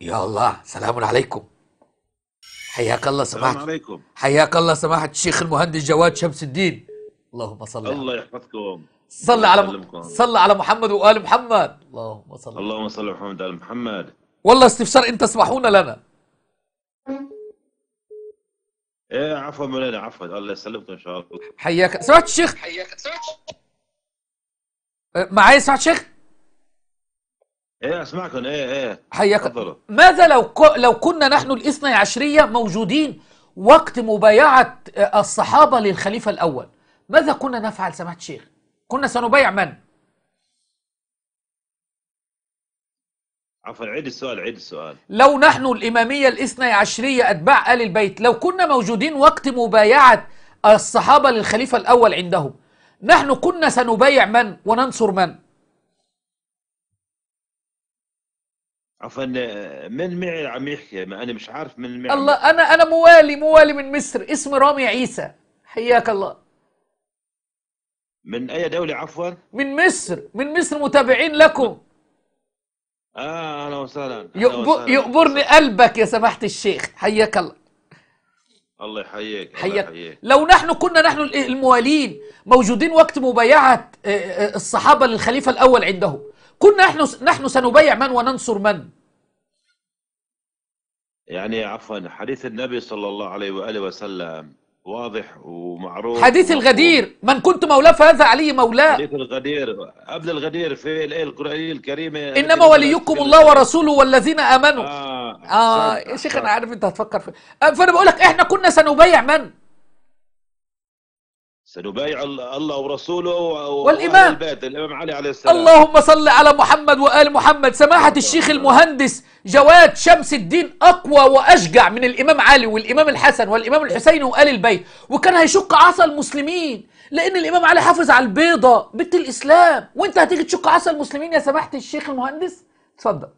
يا الله، سلام عليكم. حياك الله سماحة. السلام عليكم. حياك الله سماحة الشيخ المهندس جواد شمس الدين. اللهم صل على الله يحفظكم. صلى على محمد وآل محمد. اللهم صل على محمد وآل محمد. والله استفسار ان تسمحون لنا. ايه عفوا مولانا، عفوا، الله يسلمكم ان شاء الله. حياك سماحة الشيخ. معايا سماحة الشيخ؟ ايه اسمعكم. ايه حياك. ماذا لو كنا نحن الاثني عشرية موجودين وقت مبايعة الصحابة للخليفة الأول، ماذا كنا نفعل سماحة الشيخ؟ كنا سنبايع من؟ عفوا عيد السؤال. لو نحن الإمامية الاثني عشرية أتباع آل البيت، لو كنا موجودين وقت مبايعة الصحابة للخليفة الأول عندهم، نحن كنا سنبايع من وننصر من؟ عفوا من معي عم يحكي؟ ما انا مش عارف من معي. الله، انا موالي من مصر، اسمي رامي عيسى. حياك الله. من اي دولة عفوا؟ من مصر، متابعين لكم. اهلا وسهلا. يقبرني قلبك يا سماحة الشيخ. حياك الله. الله يحييك. حياك. لو كنا نحن الموالين موجودين وقت مبايعة الصحابة للخليفة الأول عندهم، كنا نحن سنبايع من وننصر من؟ يعني عفوا، حديث النبي صلى الله عليه واله وسلم واضح ومعروف، حديث الغدير، من كنت مولاه فهذا علي مولاه. حديث الغدير، قبل الغدير في الايه الكريمه، انما وليكم الله ورسوله والذين امنوا. يا شيخ انا عارف انت هتفكر في، فانا بقول لك احنا كنا سنبايع من؟ سنبايع الله ورسوله والإمام البيت، الإمام علي عليه السلام. اللهم صل على محمد وآل محمد. سماحة الشيخ المهندس جواد شمس الدين أقوى وأشجع من الإمام علي والإمام الحسن والإمام الحسين وآل البيت، وكان هيشق عصا المسلمين، لأن الإمام علي حافظ على البيضة بنت الإسلام، وأنت هتيجي تشق عصا المسلمين يا سماحة الشيخ المهندس؟ اتفضل.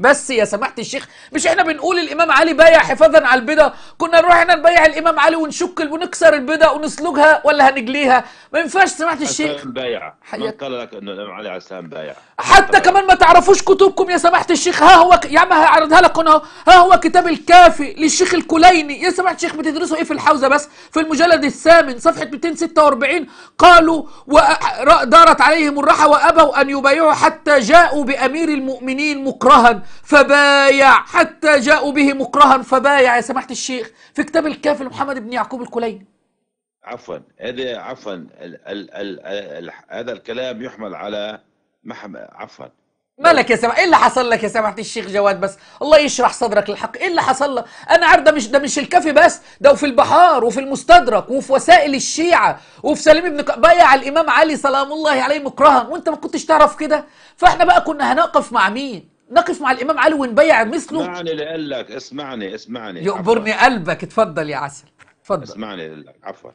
بس يا سماحة الشيخ، مش احنا بنقول الامام علي بايع حفاظا على البدع؟ كنا نروح احنا نبايع الامام علي ونشك ونكسر البدع ونسلجها ولا هنجليها؟ ما ينفعش سماحة الشيخ. بايع. من قال لك انه الامام علي عليه السلام بايع؟ حتى كمان ما تعرفوش كتبكم يا سماحة الشيخ. ها هو يا عم هعرضها لك هنا، ها هو كتاب الكافي للشيخ الكليني. يا سماحة الشيخ بتدرسوا ايه في الحوزة بس؟ في المجلد الثامن صفحة 246 قالوا ودارت عليهم الراحة وابوا ان يبايعوا حتى جاءوا بأمير المؤمنين مكرها فبايع، حتى جاءوا به مكرها فبايع. يا سماحة الشيخ في كتاب الكافي لمحمد بن يعقوب الكليني. عفوا، هذا عفوا هذا الكلام يحمل على عفوا. مالك يا سماحة؟ ايه اللي حصل لك يا سماحة الشيخ جواد؟ بس الله يشرح صدرك للحق. ايه اللي حصل لك؟ انا عارف ده مش الكافي بس، ده وفي البحار وفي المستدرك وفي وسائل الشيعة وفي سليم بن بايع الامام علي سلام الله عليه مكرها، وانت ما كنتش تعرف كده. فاحنا بقى كنا هنقف مع مين؟ نقف مع الامام علي ونبيع مثله؟ اسمعني اللي قال لك، اسمعني يقبرني قلبك. اتفضل يا عسل، اتفضل. اسمعني عفوا،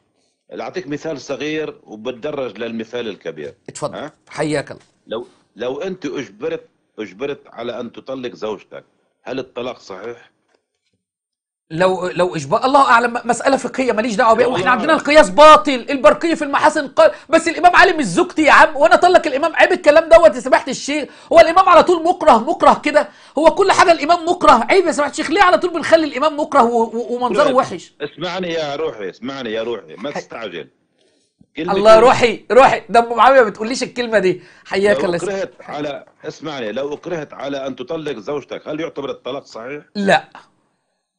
اعطيك مثال صغير وبتدرج للمثال الكبير. اتفضل. حياك الله. لو أنت أجبرت على أن تطلق زوجتك، هل الطلاق صحيح؟ لو إجبار، الله أعلم، مسألة فقهية ماليش دعوة بيها، وإحنا عندنا القياس باطل، البرقية في المحاسن قال بس الإمام علي مش زوجتي يا عم، وأنا أطلق الإمام؟ عيب الكلام دوت يا سماحة الشيخ. هو الإمام على طول مكره كده؟ هو كل حاجة الإمام مكره؟ عيب يا سماحة الشيخ، ليه على طول بنخلي الإمام مكره ومنظره وحش؟ اسمعني يا روحي، ما تستعجل. الله، روحي ده ام معاويه ما بتقوليش الكلمه دي. حياك الله. لو اكرهت على ان تطلق زوجتك، هل يعتبر الطلاق صحيح؟ لا.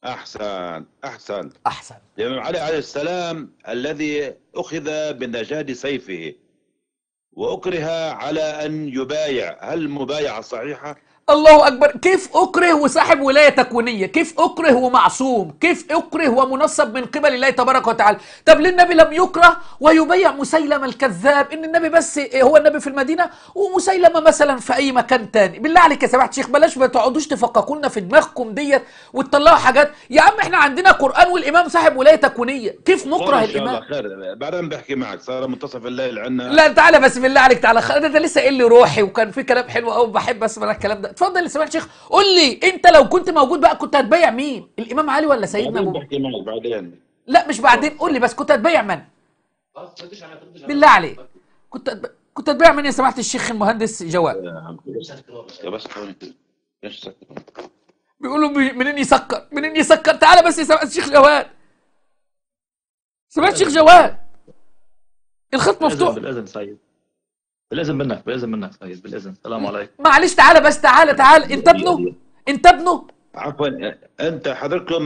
احسن. الامام علي عليه السلام الذي اخذ بنجاد سيفه واكره على ان يبايع، هل المبايعه صحيحه؟ الله أكبر. كيف أكره وصاحب ولاية تكوينية؟ كيف أكره ومعصوم؟ كيف أكره ومنصب من قبل الله تبارك وتعالى؟ طب ليه النبي لم يكره ويبيع مسيلمة الكذاب؟ إن النبي بس هو النبي في المدينة ومسيلمة مثلا في أي مكان تاني. بالله عليك يا سماحة الشيخ، بلاش ما تقعدوش تفككوا لنا في دماغكم ديت وتطلعوا حاجات. يا عم إحنا عندنا قرآن والإمام صاحب ولاية تكوينية، كيف نكره الإمام؟ خير، بعدين بحكي معك، صار منتصف الليل عندنا. لا تعالى بس بالله عليك، تعالى ده لسه قايل لي روحي، وكان في كلام حلو قوي بحب أسمع الكلام ده. اتفضل يا سماحة الشيخ، قول لي انت لو كنت موجود بقى كنت هتبايع مين؟ الامام علي ولا سيدنا ابو بكر؟ بعدين. لا مش بعدين، قول لي بس كنت هتبايع من؟ بالله عليك كنت هتبايع كنت تبيع من يا سماحة الشيخ المهندس جواد؟ بيقولوا منين يسكر؟ منين يسكر؟ تعالى بس يا سماحة الشيخ جواد. سماحة الشيخ جواد الخط مفتوح. بالاذن سيد، بالاذن منك، بالاذن منك سيد، بالاذن. السلام عليكم. معلش تعالى بس، تعالى تعالى. انت ابنه؟ انت ابنه؟ عفوا، انت حضرتكم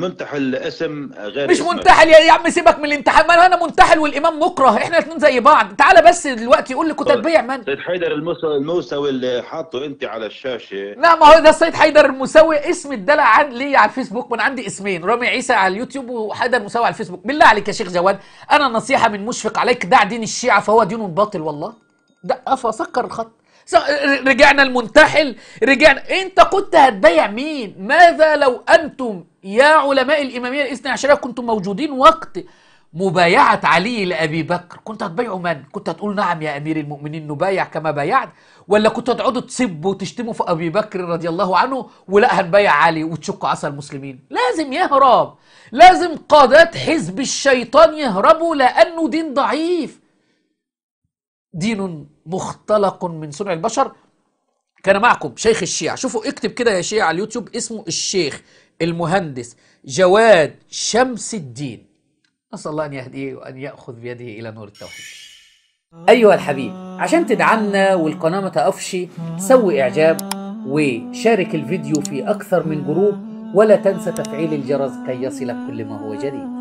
منتحل اسم غير مش اسمك. منتحل يا عم، سيبك من الانتحال، ما انا منتحل والامام مكره، احنا الاثنين زي بعض. تعالى بس دلوقتي قول لي كنت هتبيع من؟ سيد حيدر الموسوي اللي حاطه انت على الشاشه. لا ما هو ده السيد حيدر الموسوي، اسم اتدلع ليا على الفيسبوك، وانا عندي اسمين، رامي عيسى على اليوتيوب وحيدر الموسوي على الفيسبوك. بالله عليك يا شيخ جواد، انا نصيحه من مشفق عليك، دع دين الشيعه فهو دين باطل والله. ده فسكر الخط. رجعنا المنتحل، رجعنا. انت كنت هتبيع مين؟ ماذا لو انتم يا علماء الاماميه الاثني عشريه كنتم موجودين وقت مبايعه علي لابي بكر؟ كنت هتبيعوا من؟ كنت هتقول نعم يا امير المؤمنين نبايع كما بايعت، ولا كنت هتقعدوا تسبوا وتشتموا في ابي بكر رضي الله عنه ولا هنبايع علي وتشقوا عصا المسلمين؟ لازم يهرب، لازم قادات حزب الشيطان يهربوا، لانه دين ضعيف، دين مختلق من صنع البشر. كان معكم شيخ الشيعة، شوفوا اكتب كده يا شيعة على اليوتيوب، اسمه الشيخ المهندس جواد شمس الدين، نسأل الله أن يهديه وأن يأخذ بيده إلى نور التوحيد. أيها الحبيب، عشان تدعمنا والقناة ما تقفش، سوي إعجاب وشارك الفيديو في أكثر من جروب، ولا تنسى تفعيل الجرس كي يصلك كل ما هو جديد.